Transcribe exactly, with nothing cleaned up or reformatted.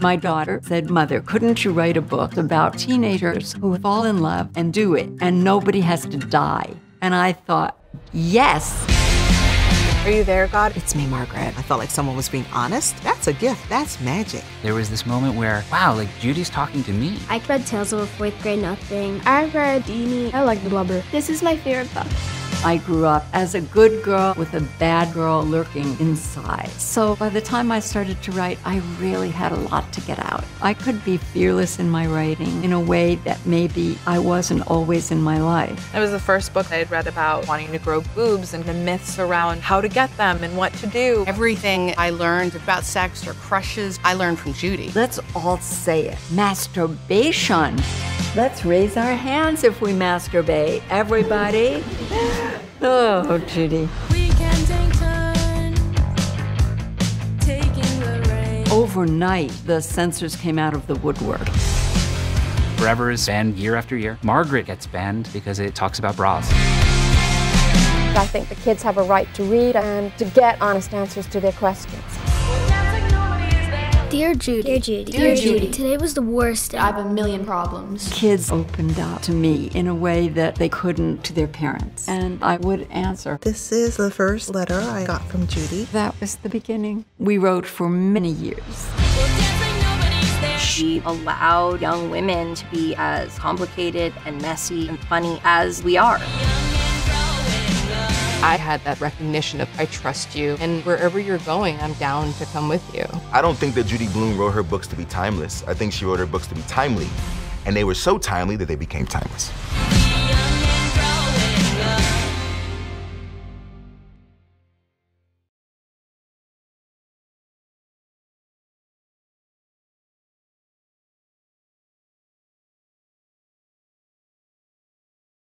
My daughter said, "Mother, couldn't you write a book about teenagers who fall in love and do it, and nobody has to die?" And I thought, yes. Are you there, God? It's me, Margaret. I felt like someone was being honest. That's a gift. That's magic. There was this moment where, wow, like, Judy's talking to me. I read Tales of a Fourth Grade Nothing. I read Dini. I like The Blubber. This is my favorite book. I grew up as a good girl with a bad girl lurking inside. So by the time I started to write, I really had a lot to get out. I could be fearless in my writing in a way that maybe I wasn't always in my life. It was the first book I had read about wanting to grow boobs and the myths around how to get them and what to do. Everything I learned about sex or crushes, I learned from Judy. Let's all say it. Masturbation. Let's raise our hands if we masturbate, everybody. Oh, Judy. We can take turn, taking the rain. Overnight, the censors came out of the woodwork. Forever is banned year after year. Margaret gets banned because it talks about bras. I think the kids have a right to read and to get honest answers to their questions. Dear Judy. Dear Judy. Dear Judy. Today was the worst. I have a million problems. Kids opened up to me in a way that they couldn't to their parents. And I would answer. This is the first letter I got from Judy. That was the beginning. We wrote for many years. She allowed young women to be as complicated and messy and funny as we are. I had that recognition of, I trust you, and wherever you're going, I'm down to come with you. I don't think that Judy Blume wrote her books to be timeless. I think she wrote her books to be timely, and they were so timely that they became timeless.